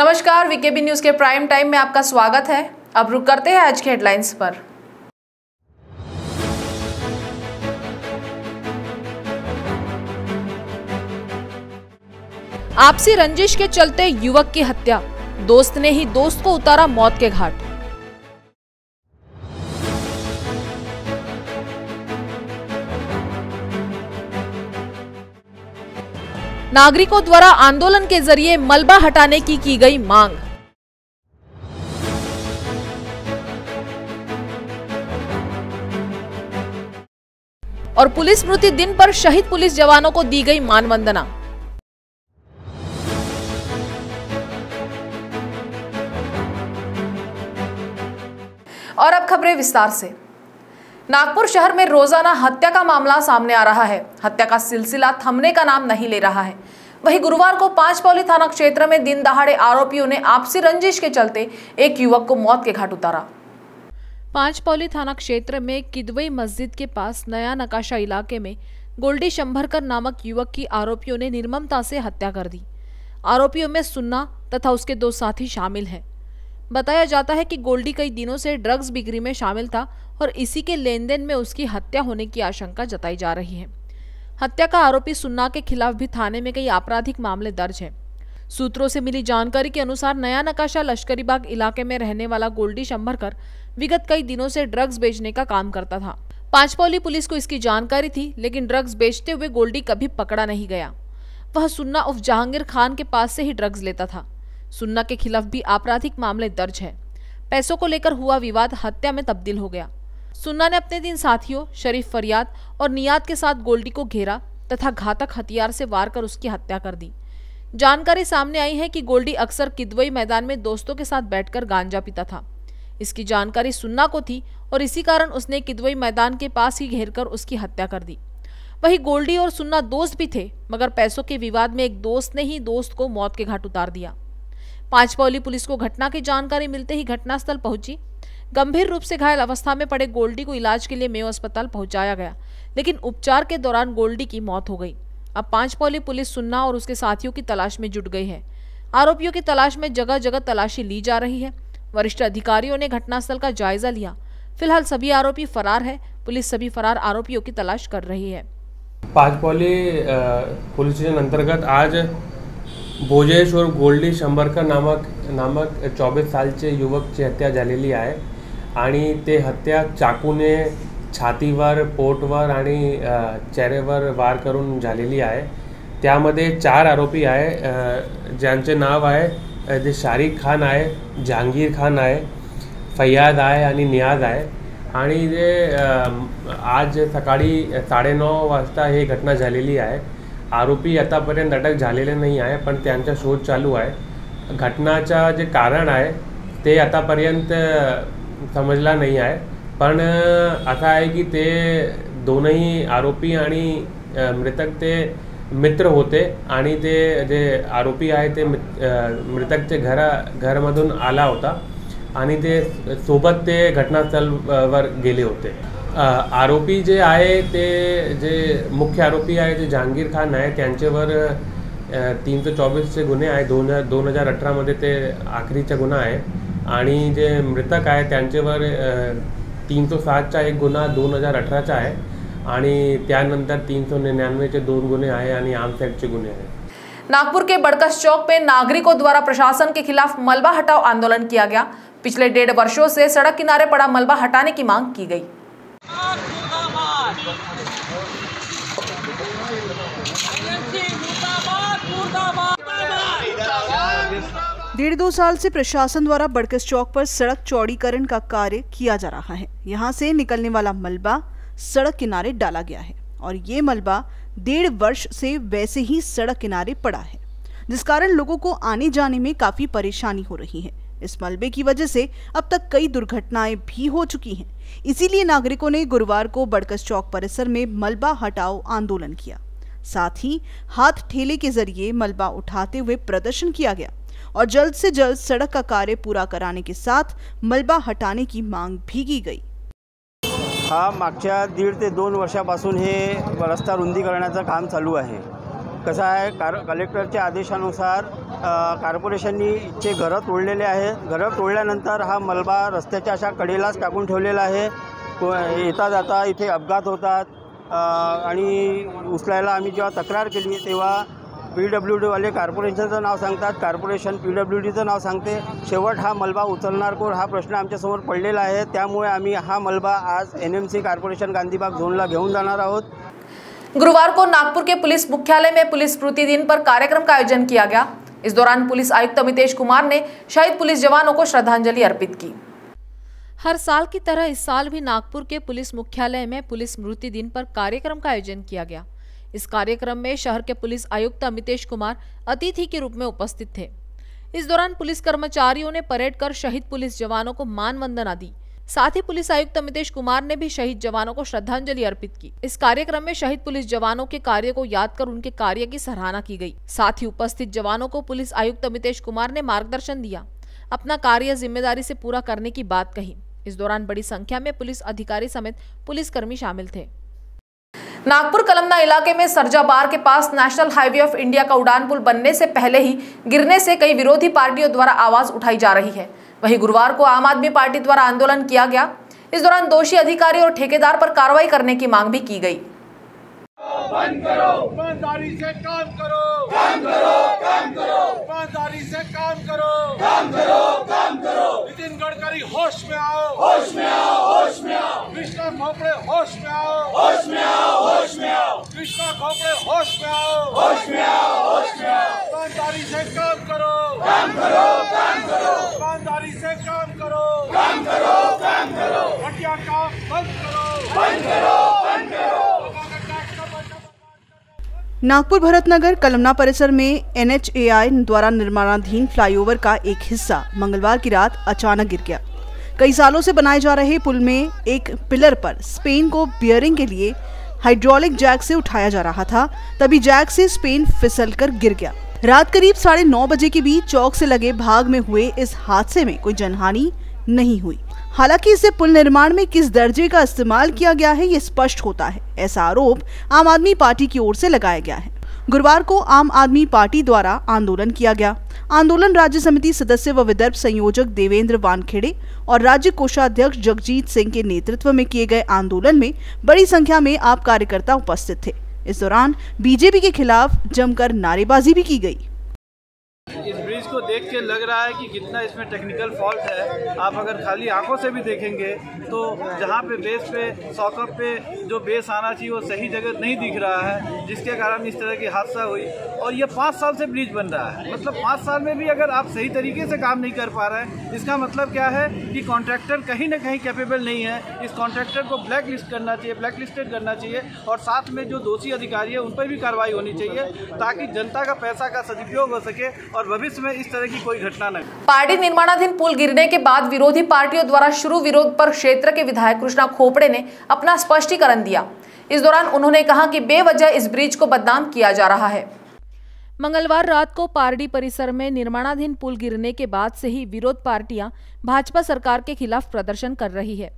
नमस्कार, VKB news के prime time में आपका स्वागत है। अब रुक करते हैं आज के हेडलाइंस पर। आपसी रंजिश के चलते युवक की हत्या, दोस्त ने ही दोस्त को उतारा मौत के घाट। नागरिकों द्वारा आंदोलन के जरिए मलबा हटाने की गई मांग। और पुलिस स्मृति दिन पर शहीद पुलिस जवानों को दी गई मानवंदना। और अब खबरें विस्तार से। नागपुर शहर में रोजाना हत्या का मामला सामने आ रहा है। हत्या का सिलसिला थमने का नाम नहीं ले रहा है। वहीं गुरुवार को पांचपौली थाना क्षेत्र में दिन दहाड़े आरोपियों ने आपसी रंजिश के चलते एक युवक को मौत के घाट उतारा। पांचपौली थाना क्षेत्र में किदवई मस्जिद के पास नया नकाशा इलाके में गोल्डी शंभरकर नामक युवक की आरोपियों ने निर्ममता से हत्या कर दी। आरोपियों में सुन्ना तथा उसके दो साथी शामिल हैं। बताया जाता है कि गोल्डी कई दिनों से ड्रग्स बिक्री में शामिल था और इसी के लेनदेन में उसकी हत्या होने की आशंका जताई जा रही है। हत्या का आरोपी सुन्ना के खिलाफ भी थाने में कई आपराधिक मामले दर्ज हैं। सूत्रों से मिली जानकारी के अनुसार नया नकाशा लश्करी बाग इलाके में रहने वाला गोल्डी शंभरकर विगत कई दिनों से ड्रग्स बेचने का काम करता था। पांचपौली पुलिस को इसकी जानकारी थी, लेकिन ड्रग्स बेचते हुए गोल्डी कभी पकड़ा नहीं गया। वह सुन्ना उर्फ जहांगीर खान के पास से ही ड्रग्स लेता था। सुन्ना के खिलाफ भी आपराधिक मामले दर्ज हैं। पैसों को लेकर हुआ विवाद हत्या में तब्दील हो गया। सुन्ना ने अपने तीन साथियों शरीफ फरियाद और नियाज के साथ गोल्डी को घेरा तथा घातक हथियार से वार कर उसकी हत्या कर दी। जानकारी सामने आई है कि गोल्डी अक्सर किदवई मैदान में दोस्तों के साथ बैठकर गांजा पीता था। इसकी जानकारी सुन्ना को थी और इसी कारण उसने किदवई मैदान के पास ही घेर कर उसकी हत्या कर दी। वहीं गोल्डी और सुन्ना दोस्त भी थे, मगर पैसों के विवाद में एक दोस्त ने ही दोस्त को मौत के घाट उतार दिया। पांचपौली पुलिस को घटना की जानकारी मिलते ही घटनास्थल पहुंची। गंभीर रूप से घायल अवस्था में पड़े गोल्डी को इलाज के लिए मेयो अस्पताल पहुंचाया गया, लेकिन उपचार के दौरान गोल्डी की मौत हो गई। अब पांचपौली पुलिस सुन्ना और उसके साथियों की तलाश में जुट गई है। आरोपियों की तलाश में जगह जगह तलाशी ली जा रही है। वरिष्ठ अधिकारियों ने घटनास्थल का जायजा लिया। फिलहाल सभी आरोपी फरार है। पुलिस सभी फरार आरोपियों की तलाश कर रही है। पांचपौली पुलिस स्टेशन अंतर्गत आज भोजेश और गोल्डी शंभरकर नामक 24 सालचे युवकची हत्या झालेली आहे आणि ते हत्या चाकूने छातीवर, पोटवर आणि चेहऱ्यावर वार करून झालेली आहे। त्यामध्ये 4 आरोपी आहे, ज्यांचे नाव आहे जे शारिक खान आहे, जहांगीर खान आहे, फैयाद आहे आणि नियाज आहे। आणि जे आज सकाळी 9:30 वाजता ही घटना झालेली आहे। आरोपी आतापर्यंत अटक झालेले नाही आहे, पण त्यांचा शोध चालू आहे। घटनाचा जे कारण आहे ते आतापर्यंत समजला नाही आहे, पण असं आहे की ते दोनही आरोपी आणि मृतक ते मित्र होते आणि ते जे आरोपी आहे ते मृतकचे घरामधून आला होता आणि ते सोबत ते घटनास्थळावर गेले होते। आरोपी जे आहे ते जे मुख्य आरोपी आहे जे जहांगीर खान आहे त्यांच्यावर 324 गुन्हे आहे। 2018 मध्ये ते आखरीचा गुन्हा आहे आणि जे मृतक आहे त्यांच्यावर 307 एक गुन्हा 2018 आहे आणि त्यानंतर 399 2 गुन्हे आहे आणि आर्म्स एक्टचे गुन्हे आहे। नागपुर के बड़कस चौक में नागरिकों द्वारा प्रशासन के खिलाफ मलबा हटाओ आंदोलन किया गया। पिछले 1.5 वर्षों से सड़क किनारे पड़ा मलबा हटाने की मांग की गई। डेढ़ दो साल से प्रशासन द्वारा बड़कस चौक पर सड़क चौड़ीकरण का कार्य किया जा रहा है। यहां से निकलने वाला मलबा सड़क किनारे डाला गया है और ये मलबा 1.5 वर्ष से वैसे ही सड़क किनारे पड़ा है, जिस कारण लोगों को आने जाने में काफी परेशानी हो रही है। इस मलबे की वजह से अब तक कई दुर्घटनाएं भी हो चुकी हैं। इसीलिए नागरिकों ने गुरुवार को बड़कस चौक परिसर में मलबा हटाओ आंदोलन किया। साथ ही हाथ ठेले के जरिए मलबा उठाते हुए प्रदर्शन किया गया और जल्द से जल्द सड़क का कार्य पूरा कराने के साथ मलबा हटाने की मांग भी की गई। हा मागच्या 1.5 ते 2 वर्षापासून हे रस्ता रुंदी करण्याचं काम चालू आहे। कसं आहे कलेक्टरच्या आदेशानुसार कॉर्पोरेशननीचे घरं तोडलेले आहेत. घरं तोडल्यानंतर हा मलबा रस्त्याच्या अशा कडेलाच टाकून ठेवलेला आहे. येता जाता इथे अपघात होतात आणि उचलायला आम्ही जेव्हा तक्रार केली तेव्हा PWD वाले कॉर्पोरेशनचं नाव सांगतात, कॉर्पोरेशन PWDचं नाव सांगते. शेवट हा मलबा उचलणार कोण हा प्रश्न आमच्यासमोर पडलेला आहे. त्यामुळे आम्ही हा मलबा आज NMC कॉर्पोरेशन गांधीबाग झोनला घेऊन जाणार आहोत. गुरुवार को नागपुर के पुलिस मुख्यालय में पुलिस स्मृति दिन पर कार्यक्रम का आयोजन किया गया. इस दौरान पुलिस आयुक्त अमितेश कुमार ने शहीद पुलिस जवानों को श्रद्धांजलि अर्पित की. हर साल की तरह इस साल भी नागपुर के पुलिस मुख्यालय में पुलिस स्मृति दिन पर कार्यक्रम का आयोजन किया गया. इस कार्यक्रम में शहर के पुलिस आयुक्त अमितेश कुमार अतिथि के रूप में उपस्थित थे. इस दौरान पुलिस कर्मचारियों ने परेड कर शहीद पुलिस जवानों को मान वंदना दी. साथ ही पुलिस आयुक्त अमितेश कुमार ने भी शहीद जवानों को श्रद्धांजलि अर्पित की. इस कार्यक्रम में शहीद पुलिस जवानों के कार्य को याद कर उनके कार्य की सराहना की गई. साथ ही उपस्थित जवानों को पुलिस आयुक्त अमितेश कुमार ने मार्गदर्शन दिया, अपना कार्य जिम्मेदारी से पूरा करने की बात कही. इस दौरान बड़ी संख्या में पुलिस अधिकारी समेत पुलिसकर्मी शामिल थे. नागपुर कलमना इलाके में सरजाबार के पास नेशनल हाईवे ऑफ इंडिया का उड़ान पुल बनने से पहले ही गिरने से कई विरोधी पार्टियों द्वारा आवाज उठाई जा रही है. वहीं गुरुवार को आम आदमी पार्टी द्वारा आंदोलन किया गया. इस दौरान दोषी अधिकारी और ठेकेदार पर कार्रवाई करने की मांग भी की गई. बंद करो, ईमानदारी से काम करो, काम करो, काम करो, ईमानदारी से काम करो, काम करो, काम करो. नितिन गडकरी होश में आओ, होश में आओ, होश में आओ. कृष्णा खोपड़े होश में आओ, होश में आओ, होश में आओ. कृष्णा खोपड़े होश में आओ, होश में आओ, होश में आओ. ईमानदारी से काम करो, काम करो, काम करो, ईमानदारी से काम करो, काम करो, काम करो. घटिया काम बंद करो, बंद करो, बंद करो. नागपुर भरतनगर कलमना परिसर में NHAI द्वारा निर्माणाधीन फ्लाईओवर का एक हिस्सा मंगलवार की रात अचानक गिर गया. कई सालों से बनाए जा रहे पुल में एक पिलर पर स्पेन को बियरिंग के लिए हाइड्रोलिक जैक से उठाया जा रहा था, तभी जैक से स्पेन फिसलकर गिर गया. रात करीब 9:30 बजे के बीच चौक से लगे भाग में हुए इस हादसे में कोई जनहानि नहीं हुई. हालांकि इससे पुल निर्माण में किस दर्जे का इस्तेमाल किया गया है ये स्पष्ट होता है, ऐसा आरोप आम आदमी पार्टी की ओर से लगाया गया है. गुरुवार को आम आदमी पार्टी द्वारा आंदोलन किया गया. आंदोलन राज्य समिति सदस्य व विदर्भ संयोजक देवेंद्र वानखेड़े और राज्य कोषाध्यक्ष जगजीत सिंह के नेतृत्व में किए गए आंदोलन में बड़ी संख्या में आप कार्यकर्ता उपस्थित थे. इस दौरान बीजेपी के खिलाफ जमकर नारेबाजी भी की गई. इस ब्रिज को देख के लग रहा है कि कितना इसमें टेक्निकल फॉल्ट है. आप अगर खाली आंखों से भी देखेंगे तो जहाँ पे बेस पे सॉकअप पे जो बेस आना चाहिए वो सही जगह नहीं दिख रहा है, जिसके कारण इस तरह की हादसा हुई. और ये 5 साल से ब्रिज बन रहा है, मतलब 5 साल में भी अगर आप सही तरीके से काम नहीं कर पा रहे हैं, इसका मतलब क्या है कि कॉन्ट्रैक्टर कहीं ना कहीं कैपेबल नहीं है. इस कॉन्ट्रैक्टर को ब्लैक लिस्टेड करना चाहिए और साथ में जो दोषी अधिकारी है उन पर भी कार्रवाई होनी चाहिए ताकि जनता का पैसा का सदुपयोग हो सके और भविष्य में इस तरह की कोई घटना न हो. पार्टी निर्माणाधीन पुल गिरने के बाद विरोधी पार्टियों द्वारा शुरू विरोध पर क्षेत्र के विधायक कृष्णा खोपड़े ने अपना स्पष्टीकरण दिया. इस दौरान उन्होंने कहा कि बेवजह इस ब्रिज को बदनाम किया जा रहा है. मंगलवार रात को पार्टी परिसर में निर्माणाधीन पुल गिरने के बाद से ही विरोध पार्टियां भाजपा सरकार के खिलाफ प्रदर्शन कर रही है.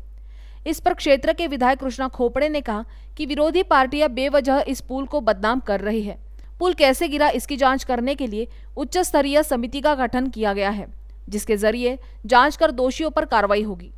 इस पर क्षेत्र के विधायक कृष्णा खोपड़े ने कहा कि विरोधी पार्टियां बेवजह इस पुल को बदनाम कर रही है. पुल कैसे गिरा इसकी जांच करने के लिए उच्च स्तरीय समिति का गठन किया गया है, जिसके जरिए जांच कर दोषियों पर कार्रवाई होगी.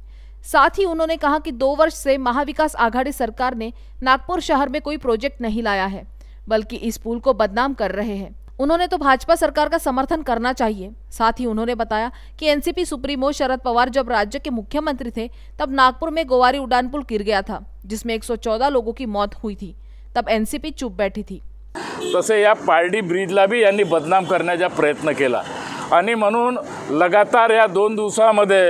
साथ ही उन्होंने कहा कि 2 वर्ष से महाविकास आघाड़ी सरकार ने नागपुर शहर में कोई प्रोजेक्ट नहीं लाया है, बल्कि इस पुल को बदनाम कर रहे हैं. उन्होंने तो भाजपा सरकार का समर्थन करना चाहिए. साथ ही उन्होंने बताया कि एनसीपी सुप्रीमो शरद पवार जब राज्य के मुख्यमंत्री थे तब नागपुर में गोवारी उड़ान पुल गिर गया था, जिसमें 114 लोगों की मौत हुई थी. तब एनसीपी चुप बैठी थी. तसे या पारडी ब्रिजला भी यांनी बदनाम करण्याचा प्रयत्न केला आणि म्हणून लगातार या 2 दिवसामध्ये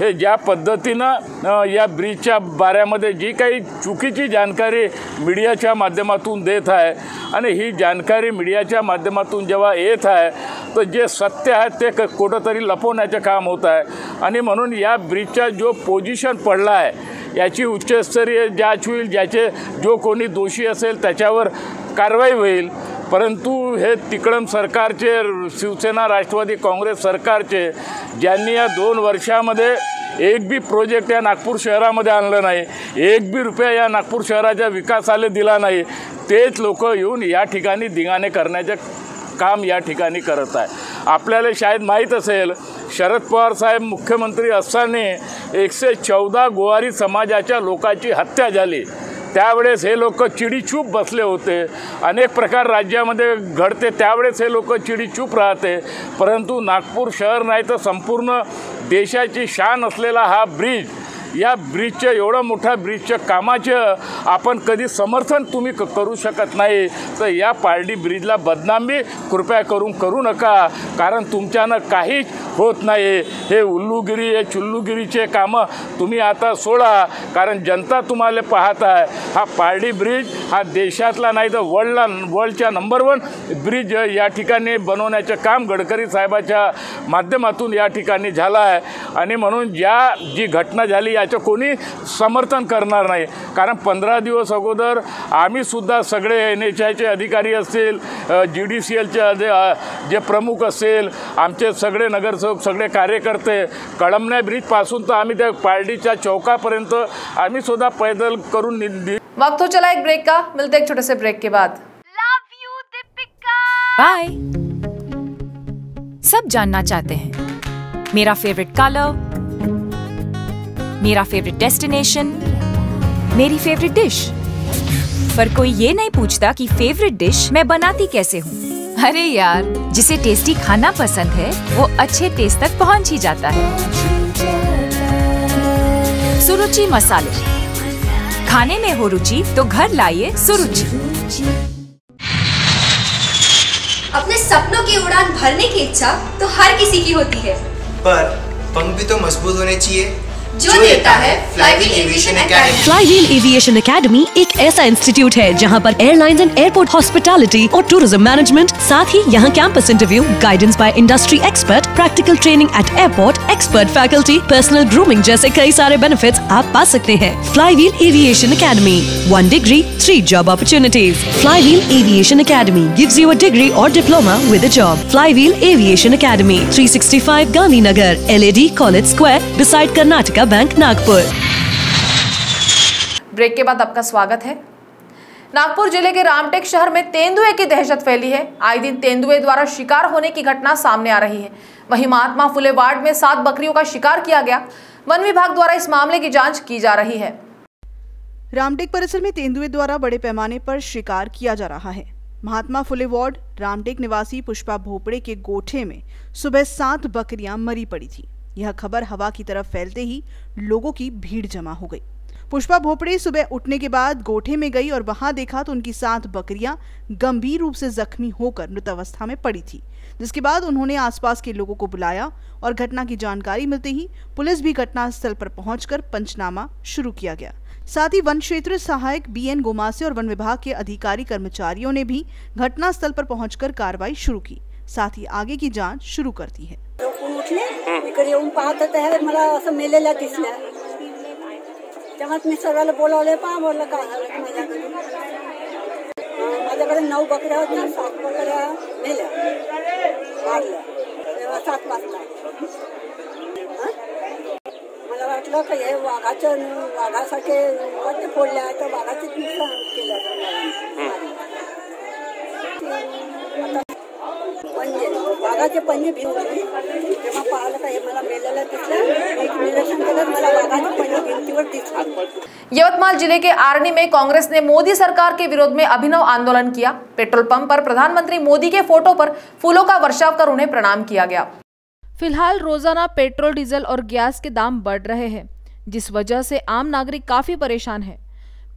हे ज्या पद्धतीनं या ब्रिजच्या बाऱ्यामध्ये जी काही चुकीची जानकारी मीडियाच्या माध्यमातून देत आहे आणि ही जानकारी मीडियाच्या माध्यमातून जेव्हा येत आहे तर जे सत्य आहे ते कुठंतरी लपवण्याचं काम होत आहे आणि म्हणून या ब्रिजचा जो पोझिशन पडला आहे याची उच्चस्तरीय जांच होईल, ज्याचे जो कोणी दोषी असेल त्याच्यावर कारवाई होईल. परंतु हे तिकडम सरकारचे शिवसेना राष्ट्रवादी काँग्रेस सरकारचे ज्यांनी या 2 वर्षामध्ये एक भी प्रोजेक्ट या नागपूर शहरामध्ये आणलं नाही, एक भी रुपया या नागपूर शहराच्या विकासाला दिला नाही। तेच लोक येऊन या ठिकाणी दिंगाने करण्याचे काम या ठिकाणी करत आहे। आपल्याला शायद माहीत असेल, शरद पवार साहेब मुख्यमंत्री असताना 114 गोवारी समाजाच्या लोकांची हत्या झाली। त्यावेळेस हे लोक चिडीचूप बसले होते। अनेक प्रकार राज्यामध्ये घडते त्यावेळेस हे लोक चिडीचूप राहते, परंतु नागपूर शहर नाही तर संपूर्ण देशाची शान असलेला हा ब्रिज, या ब्रिजच्या एवढा मोठा ब्रिजच्या कामाचं आपण कधी समर्थन तुम्ही करू शकत नाही। तर या पारडी ब्रिजला बदनामी कृपया करून करू नका, कारण तुमच्यानं काहीच होत नाही। हे उल्लूगिरी हे चुल्लूगिरीचे कामं तुम्ही आता सोडा, कारण जनता तुम्हाला पाहत आहे। हा पारडी ब्रिज हा देशातला नाही तर वर्ल्डच्या नंबर 1 ब्रिज या ठिकाणी बनवण्याचं काम गडकरी साहेबाच्या माध्यमातून या ठिकाणी झालं आहे। आणि म्हणून जी घटना झाली याचं कोणी समर्थन करणार नाही, कारण 15 दिवस अगोदर आम्हीसुद्धा सगळे NHIचे अधिकारी असतील, GDCLचे जे प्रमुख असेल, आमचे सगळे नगरसेवक सगळे कार्यकर्ते कळमने ब्रिजपासून तर आम्ही त्या पारडीच्या चौकापर्यंत आम्हीसुद्धा पैदल करून वक्त हो चला एक ब्रेक का, मिलते एक छोटे से ब्रेक के बाद। Love you Deepika. बाय। सब जानना चाहते हैं मेरा फेवरेट कलर, मेरा फेवरेट डेस्टिनेशन, मेरी फेवरेट डिश, पर कोई ये नहीं पूछता कि फेवरेट डिश मैं बनाती कैसे हूँ। अरे यार, जिसे टेस्टी खाना पसंद है वो अच्छे टेस्ट तक पहुँच ही जाता है। सुरुचि मसाले, खाने में हो रुचि तो घर लाइए सुरुचि। अपने सपनों की उड़ान भरने की इच्छा तो हर किसी की होती है, पर पंख भी तो मजबूत होने चाहिए जो देता है Fly wheel aviation Academy. Fly wheel aviation Academy एक ऐसा इंस्टीट्यूट है जहां पर एयरलाइंस एंड एयरपोर्ट हॉस्पिटैलिटी और टूरिज्म मैनेजमेंट, साथ ही यहां campus interview, guidance by industry expert, practical training at airport, expert faculty, personal grooming जैसे कई सारे बेनिफिट्स आप पा सकते हैं। Fly wheel aviation Academy, 1 degree 3 job opportunities. Fly wheel aviation Academy gives you a degree और diploma with a job. Fly wheel aviation Academy, 365 Gandhinagar, LAD college square, decide Karnataka bank, Nagpur. Break के बाद आपका स्वागत है। नागपुर जिले के रामटेक शहर में तेंदुए की दहशत फैली है। आए दिन तेंदुए द्वारा शिकार होने की घटना सामने आ रही है। वहीं महात्मा फुले वार्ड में 7 बकरियों का शिकार किया गया। वन विभाग द्वारा इस मामले की जांच की जा रही है। रामटेक परिसर में तेंदुए द्वारा बड़े पैमाने पर शिकार किया जा रहा है। महात्मा फुले वार्ड रामटेक निवासी पुष्पा भोपड़े के गोठे में सुबह 7 बकरियां मरी पड़ी थी। यह खबर हवा की तरफ फैलते ही लोगों की भीड़ जमा हो गई। पुष्पा भोपड़े सुबह उठने के बाद गोठे में गई और वहां देखा तो उनकी 7 बकरियां गंभीर रूप से जख्मी होकर मृतावस्था में पड़ी थी, जिसके बाद उन्होंने आसपास के लोगों को बुलाया और घटना की जानकारी मिलते ही पुलिस भी घटनास्थल पर पहुंचकर पंचनामा शुरू किया गया। साथ ही वन क्षेत्र सहायक BN गोमासे और वन विभाग के अधिकारी कर्मचारियों ने भी घटनास्थल पर पहुंचकर कार्रवाई शुरू की, साथ ही आगे की जाँच शुरू कर दी है। येऊन पाहत तर मला असं मेलेला दिसला, त्यामुळे मी सर्वांना बोलावले, पहा म्हटलं काय झालं माझ्याकडे। माझ्याकडे 9 बकऱ्या होत्या, 7 बकऱ्या मेल्या, वाढल्या तेव्हा 7 वाजता मला वाटलं की हे वाघासारखे वाटे फोडल्या तर वाघाचे नुकसान केलं। वाघाचे पंजे भिवले तेव्हा पाहिलं का हे मला मेलेला दिसला। यवतमाल जिले के आर्णी में कांग्रेस ने मोदी सरकार के विरोध में अभिनव आंदोलन किया। पेट्रोल पंप पर प्रधानमंत्री मोदी के फोटो पर फूलों का वर्षाव कर उन्हें प्रणाम किया गया। फिलहाल रोजाना पेट्रोल, डीजल और गैस के दाम बढ़ रहे हैं, जिस वजह से आम नागरिक काफी परेशान है।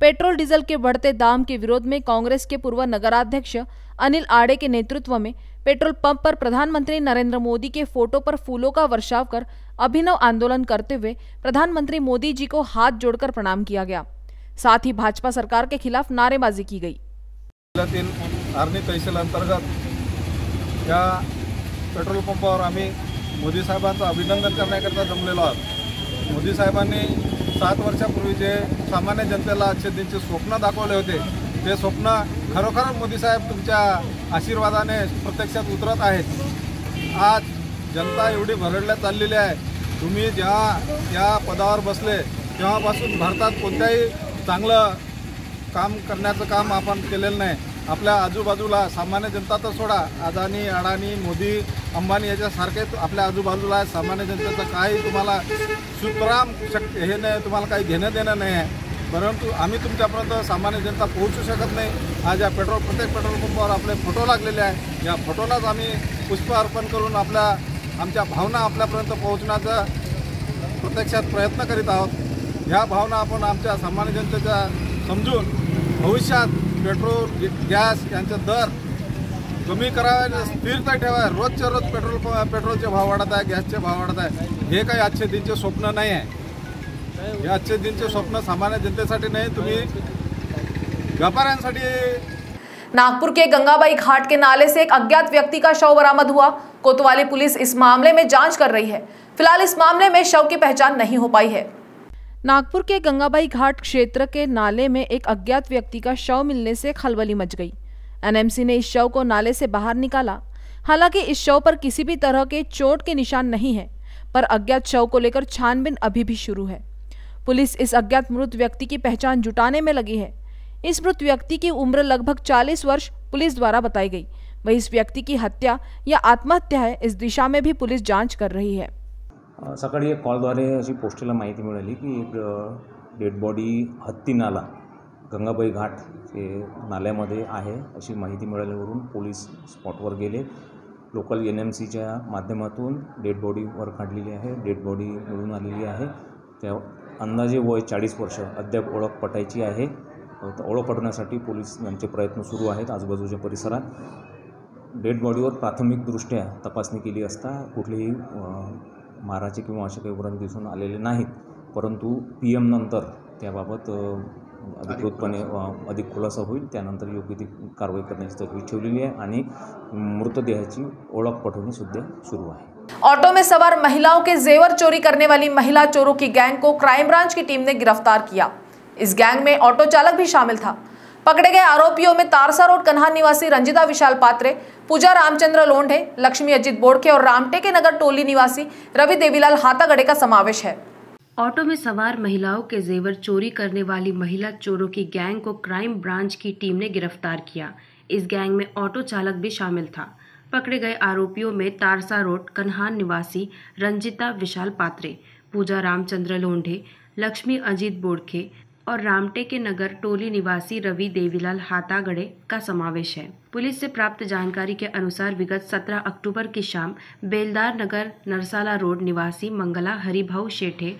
पेट्रोल डीजल के बढ़ते दाम के विरोध में कांग्रेस के पूर्व नगराध्यक्ष अनिल आड़े के नेतृत्व में पेट्रोल पंप पर प्रधानमंत्री नरेंद्र मोदी के फोटो पर फूलों का वर्षाव कर अभिनव आंदोलन करते हुए प्रधानमंत्री मोदी जी को हाथ जोड़कर प्रणाम किया गया। साथ ही भाजपा सरकार के खिलाफ नारेबाजी की गई। आर्णी तहसील अंतर्गत या पेट्रोल पंपावर आम्ही मोदी साहेबांचं अभिनंदन करण्याकरता जमलेलो आहोत। मोदी साहेबांनी 7 वर्षापूर्वी जे सामान्य जनतेला आजच्या दिवशी स्वप्न दाखवले होते ते स्वप्न खरोखर मोदी साहेब तुमच्या आशीर्वादाने प्रत्यक्षात उतरत आहेत। आज जनता एवढी भरडल्या चाललेली आहे तुम्ही ज्या पदावर बसले तेव्हापासून भारतात कोणत्याही चांगलं काम करण्याचं काम आपण केलेलं नाही। आपल्या आजूबाजूला सामान्य जनता तर सोडा, अदानी, अडाणी, मोदी, अंबानी याच्यासारखे आपल्या आजूबाजूला सामान्य जनतेचं काही तुम्हाला सुतराम शक्य हे नाही, तुम्हाला काही घेणं देणं नाही आहे। परंतु आम्ही तुमच्यापर्यंत सामान्य जनता पोहोचू शकत नाही। आज या प्रत्येक पेट्रोल पंपावर आपले फोटो लागलेले आहे, या फोटोलाच आम्ही पुष्प अर्पण करून आमच्या भावना आपल्यापर्यंत पोहोचण्याचा प्रत्यक्षात प्रयत्न करीत आहोत। ह्या भावना आपण आमच्या सामान्य जनतेच्या समजून भविष्यात पेट्रोल गॅस यांचे दर कमी करावे, स्थिरता ठेवावे। रोजच्या रोज पेट्रोलचे भाव वाढत आहे, गॅसचे भाव वाढत आहे। हे काही आजचे दिनचे स्वप्न नाही आहे, हे आजचे दिनचे स्वप्न सामान्य जनतेसाठी नाही, तुम्ही व्यापाऱ्यांसाठी। नागपुर के गंगाबाई घाट के नाले से एक अज्ञात व्यक्ति का शव बरामद हुआ। कोतवाली पुलिस इस मामले में जांच कर रही है। फिलहाल इस मामले में शव की पहचान नहीं हो पाई है। नागपुर के गंगाबाई घाट क्षेत्र के नाले में एक अज्ञात व्यक्ति का शव मिलने से खलबली मच गई। एनएमसी ने इस शव को नाले से बाहर निकाला। हालांकि इस शव पर किसी भी तरह के चोट के निशान नहीं है, पर अज्ञात शव को लेकर छानबीन अभी भी शुरू है। पुलिस इस अज्ञात मृत व्यक्ति की पहचान जुटाने में लगी है। इस मृत व्यक्ति की उम्र लगभग 40 वर्ष पुलिस द्वारा बताई गई। वही इस व्यक्ति की हत्या या आत्महत्या है, इस दिशा में भी पुलिस जांच कर रही है। सकाळी एक कॉलद्वारे अशी पोस्टला माहिती मिळाली की एक डेड बॉडी हत्ती नाला गंगाबाई घाट हे नाल्यामध्ये आहे अशी माहिती मिळाल्यावरून पोलीस स्पॉटवर गेले। लोकल एनएमसीच्या माध्यमातून डेड बॉडी वर काढलेली आहे, डेड बॉडी मिळून आलेली आहे। त्या अंदाजे वय 40 वर्ष, अद्याप ओळख पटायची आहे। ओळख पटवण्यासाठी पोलीस यांचे प्रयत्न सुरू आहेत। आजूबाजूच्या परिसरात डेड बॉडीवर प्राथमिकदृष्ट्या तपासणी केली असता कुठलेही माराचे किंवा असे काही वरण दिसून आलेले नाहीत, परंतु PM नंतर त्याबाबत अधिकृतपणे अधिक खुलासा होईल, त्यानंतर योग्य ती कारवाई करण्याची तजवीज ठेवलेली आहे आणि मृतदेहाची ओळख पटवणे सुद्धा सुरू आहे। ऑटो में सवार महिलाओं के जेवर चोरी करने वाली महिला चोरों की गैंग को क्राइम ब्रांच की टीम ने गिरफ्तार किया। इस गैंग में ऑटो चालक भी शामिल था। पकड़े गए आरोपियों में तारसा रोड कन्हान निवासी रंजिता विशाल पात्रे, पूजा रामचंद्र लोंढे, लक्ष्मी अजीत बोड़के और रामटेके नगर टोली निवासी रवि देवीलाल हाटागड़े का समावेश है। ऑटो में सवार महिलाओं के जेवर चोरी करने वाली महिला चोरों की गैंग को क्राइम ब्रांच की टीम ने गिरफ्तार किया। इस गैंग में ऑटो चालक भी शामिल था। पकड़े गए आरोपियों में तारसा रोड कन्हान निवासी रंजिता विशाल पात्रे, पूजा रामचंद्र लोंढे, लक्ष्मी अजीत बोड़के और रामटे के नगर टोली निवासी रवि देवीलाल हाटागड़े का समावेश है। पुलिस से प्राप्त जानकारी के अनुसार विगत 17 अक्टूबर की शाम बेलदार नगर नरसाला रोड निवासी मंगला हरी शेठे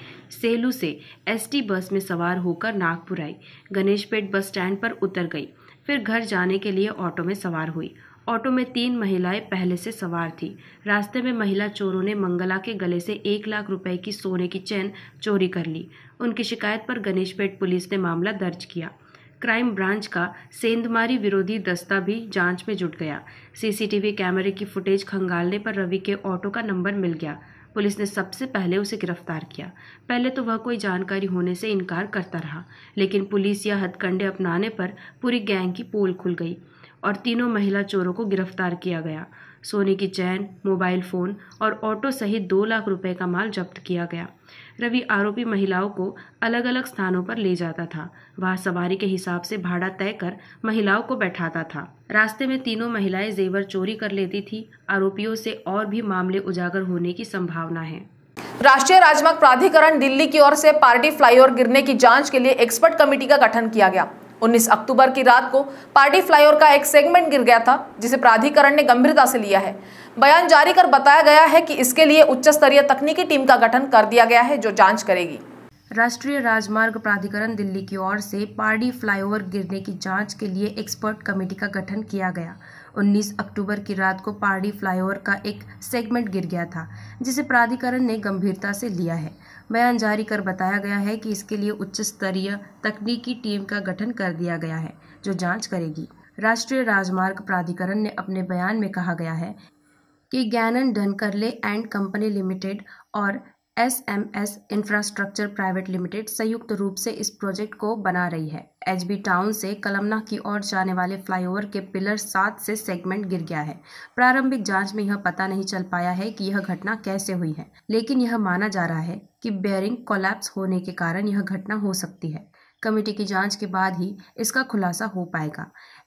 सेलू से ST बस में सवार होकर नागपुर आई। गणेशपेट बस स्टैंड पर उतर गई, फिर घर जाने के लिए ऑटो में सवार हुई। ऑटो में 3 महिलाएं पहले से सवार थी। रास्ते में महिला चोरों ने मंगला के गले से 1 लाख रुपए की सोने की चेन चोरी कर ली। उनकी शिकायत पर गणेशपेट पुलिस ने मामला दर्ज किया। क्राइम ब्रांच का सेंधमारी विरोधी दस्ता भी जांच में जुट गया। CCTV कैमरे की फुटेज खंगालने पर रवि के ऑटो का नंबर मिल गया। पुलिस ने सबसे पहले उसे गिरफ्तार किया। पहले तो वह कोई जानकारी होने से इनकार करता रहा, लेकिन पुलिस यह हथकंडे अपनाने पर पूरी गैंग की पोल खुल गई और तीनों महिला चोरों को गिरफ्तार किया गया। सोने की चैन, मोबाइल फ़ोन और ऑटो सहित 2 लाख रुपए का माल जब्त किया गया। रवि आरोपी महिलाओं को अलग अलग स्थानों पर ले जाता था, वहां सवारी के हिसाब से भाड़ा तय कर महिलाओं को बैठाता था। रास्ते में तीनों महिलाएं जेवर चोरी कर लेती थी। आरोपियों से और भी मामले उजागर होने की संभावना है। राष्ट्रीय राजमार्ग प्राधिकरण दिल्ली की ओर से पार्टी फ्लाईओवर गिरने की जाँच के लिए एक्सपर्ट कमेटी का गठन किया गया। 19 अक्टूबर की रात को पार्टी फ्लाईओवर का एक सेगमेंट गिर गया था, जिसे प्राधिकरण ने गंभीरता से लिया है। बयान जारी कर बताया गया है कि इसके लिए उच्च स्तरीय तकनीकी टीम का गठन कर दिया गया है, जो जांच करेगी। राष्ट्रीय राजमार्ग प्राधिकरण दिल्ली की ओर से पार्टी फ्लाईओवर गिरने की जांच के लिए एक्सपर्ट कमेटी का गठन किया गया। 19 अक्टूबर की रात को पार्टी फ्लाईओवर का एक सेगमेंट गिर गया था, जिसे प्राधिकरण ने गंभीरता से लिया है। बयान जारी कर बताया गया है कि इसके लिए उच्च स्तरीय तकनीकी टीम का गठन कर दिया गया है, जो जांच करेगी। राष्ट्रीय राजमार्ग प्राधिकरण ने अपने बयान में कहा गया है कि Gyanan Dhankarle and company limited और एसएमएस इंफ्रास्ट्रक्चर प्राइवेट लिमिटेड संयुक्त रूप से इस प्रोजेक्ट को बना रही है। एचबी टाउन से कलमना की ओर जाने वाले फ्लाईओवर के पिलर 7 से सेगमेंट गिर गया है। प्रारंभिक जांच में यह पता नहीं चल पाया है कि यह घटना कैसे हुई है, लेकिन यह माना जा रहा है कि बेयरिंग कोलैप्स होने के कारण यह घटना हो सकती है। कमेटी की जांच के बाद ही इसका खुलासा हो पाएगा।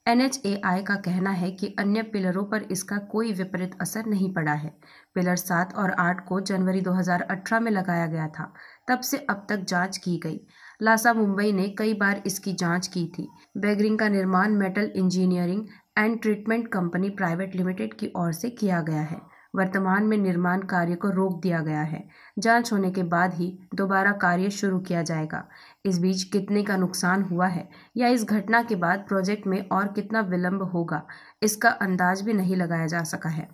NHAI का कहना है कि अन्य पिलरों पर इसका कोई विपरीत असर नहीं पड़ा है। पिलर 7 और 8 को जनवरी 2018 में लगाया गया था, तब से अब तक जांच की गई। लासा मुंबई ने कई बार इसकी जांच की थी। बेयरिंग का निर्माण metal engineering and treatment company private limited की ओर से किया गया है। वर्तमान में निर्माण कार्य को रोक दिया गया है। जांच होने के बाद ही दोबारा कार्य शुरू किया जाएगा। इस बीच कितने का नुकसान हुआ है या इस घटना के बाद प्रोजेक्ट में और कितना विलंब होगा, इसका अंदाज भी नहीं लगाया जा सका है।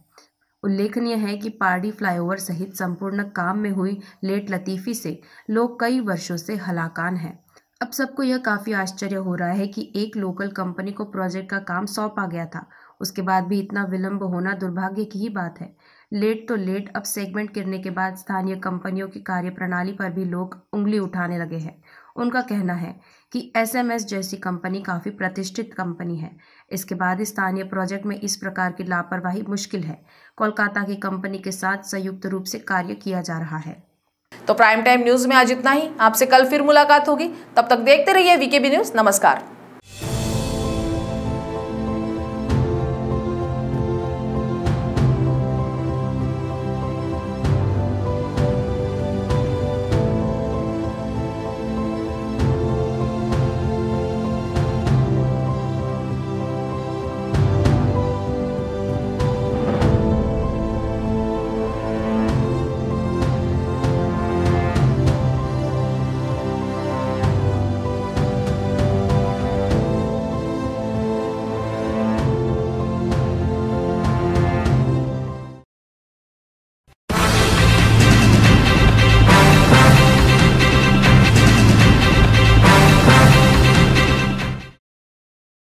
उल्लेखनीय है कि पारडी फ्लाईओवर सहित संपूर्ण काम में हुई लेट लतीफ़ी से लोग कई वर्षों से हलाकान हैं। अब सबको यह काफ़ी आश्चर्य हो रहा है कि एक लोकल कंपनी को प्रोजेक्ट का काम सौंपा गया था, उसके बाद भी इतना विलंब होना दुर्भाग्य की ही बात है। लेट तो लेट, अब सेगमेंट गिरने के बाद स्थानीय कंपनियों की कार्यप्रणाली पर भी लोग उंगली उठाने लगे हैं। उनका कहना है कि एसएमएस जैसी कंपनी काफ़ी प्रतिष्ठित कंपनी है, इसके बाद स्थानीय प्रोजेक्ट में इस प्रकार की लापरवाही मुश्किल है। कोलकाता की कंपनी के साथ संयुक्त रूप से कार्य किया जा रहा है। तो प्राइम टाइम न्यूज़ में आज इतना ही। आपसे कल फिर मुलाकात होगी, तब तक देखते रहिए वीकेबी न्यूज़। नमस्कार।